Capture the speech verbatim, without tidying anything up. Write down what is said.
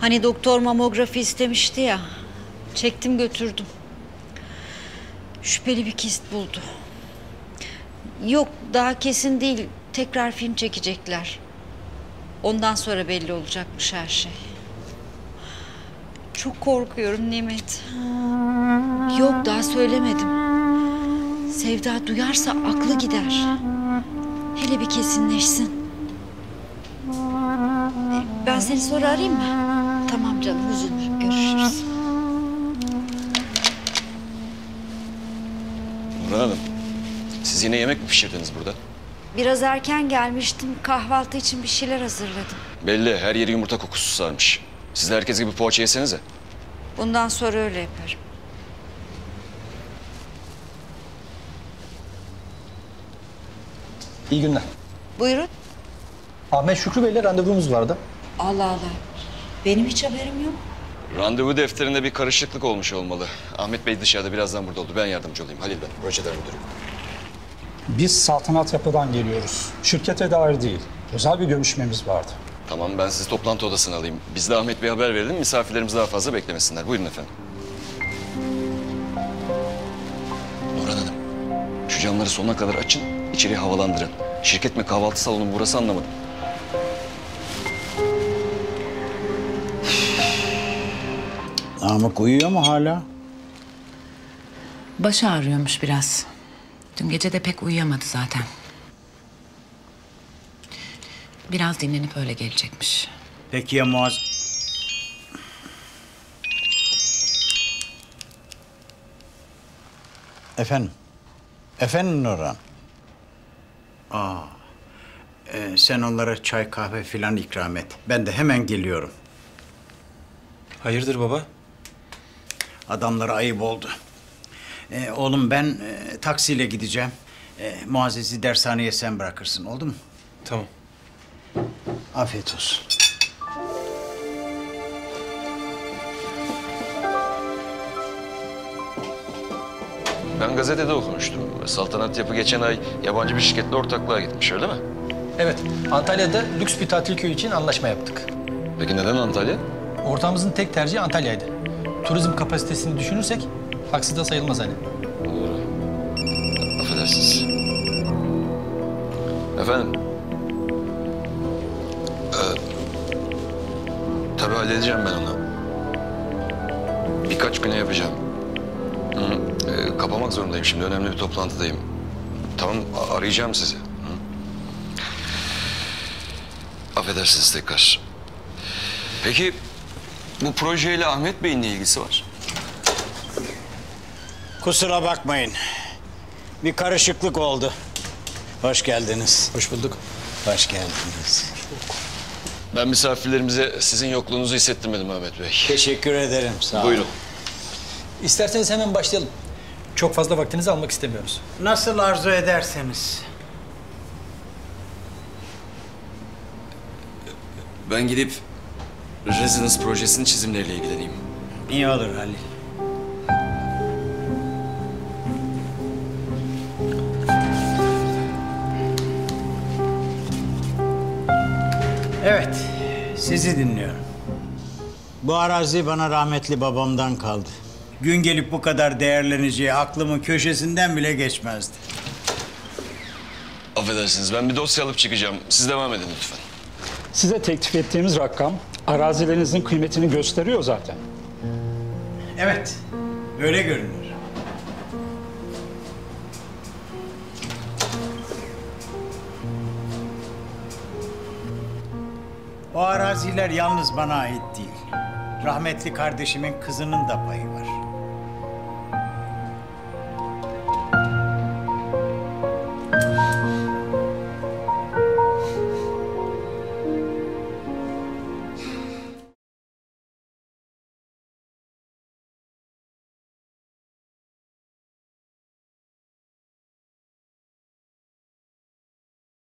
Hani doktor mamografi istemişti ya. Çektim götürdüm. Şüpheli bir kist buldu. Yok, daha kesin değil. Tekrar film çekecekler. Ondan sonra belli olacakmış her şey. Çok korkuyorum Nimet. Yok, daha söylemedim. Sevda duyarsa aklı gider. Hele bir kesinleşsin. Ben seni sonra arayayım mı? Tamam canım, üzülme. Görüşürüz. Nurhan Hanım, siz yine yemek mi pişirdiniz burada? Biraz erken gelmiştim. Kahvaltı için bir şeyler hazırladım. Belli, her yeri yumurta kokusu sarmış. Siz de herkes gibi poğaça yesenize. Bundan sonra öyle yaparım. İyi günler. Buyurun. Ahmet Şükrü Bey'le randevumuz vardı. Allah Allah. Benim hiç haberim yok. Randevu defterinde bir karışıklık olmuş olmalı. Ahmet Bey dışarıda, birazdan burada oldu. Ben yardımcı olayım. Halil ben, projeler müdürüyüm. Biz Saltanat Yapı'dan geliyoruz. Şirkete dair değil. Özel bir görüşmemiz vardı. Tamam, ben sizi toplantı odasına alayım. Biz de Ahmet Bey'e haber verelim. Misafirlerimiz daha fazla beklemesinler. Buyurun efendim. Nurhan Hanım, şu camları sonuna kadar açın, içeriği havalandırın. Şirket mi, kahvaltı salonu mu, burası anlamadım. Namık uyuyor mu hala? Başı ağrıyormuş biraz. Dün gece de pek uyuyamadı zaten. Biraz dinlenip öyle gelecekmiş. Peki ya Muaz? Efendim? Efendim Nurhan? Aa, e, sen onlara çay kahve filan ikram et. Ben de hemen geliyorum. Hayırdır baba? Adamlara ayıp oldu. Ee, oğlum ben e, taksiyle gideceğim. E, Muazzez'i dershaneye sen bırakırsın, oldu mu? Tamam. Afiyet olsun. Ben gazetede okumuştum. Saltanat Yapı geçen ay yabancı bir şirketle ortaklığa gitmiş, öyle mi? Evet. Antalya'da lüks bir tatil köyü için anlaşma yaptık. Peki neden Antalya? Ortağımızın tek tercihi Antalya'ydı. Turizm kapasitesini düşünürsek haksız da sayılmaz hani. Doğru. Affedersiniz. Efendim? Ee, tabii halledeceğim ben onu. Birkaç güne yapacağım. Hı -hı. Ee, kapamak zorundayım şimdi. Önemli bir toplantıdayım. Tamam, arayacağım sizi. Hı -hı. Affedersiniz tekrar. Peki bu projeyle Ahmet Bey'in ne ilgisi var? Kusura bakmayın. Bir karışıklık oldu. Hoş geldiniz. Hoş bulduk. Hoş geldiniz. Ben misafirlerimize sizin yokluğunuzu hissettirmedim Ahmet Bey. Teşekkür ederim. Sağ olun. Buyurun. İsterseniz hemen başlayalım. Çok fazla vaktinizi almak istemiyoruz. Nasıl arzu ederseniz. Ben gidip Residence projesinin çizimleriyle ilgileneyim. İyi olur Halil. Evet, sizi dinliyorum. Bu arazi bana rahmetli babamdan kaldı. Gün gelip bu kadar değerleneceği aklımın köşesinden bile geçmezdi. Affedersiniz, ben bir dosya alıp çıkacağım. Siz devam edin lütfen. Size teklif ettiğimiz rakam arazilerinizin kıymetini gösteriyor zaten. Evet, öyle görünüyor. O araziler yalnız bana ait değil. Rahmetli kardeşimin kızının da payı var.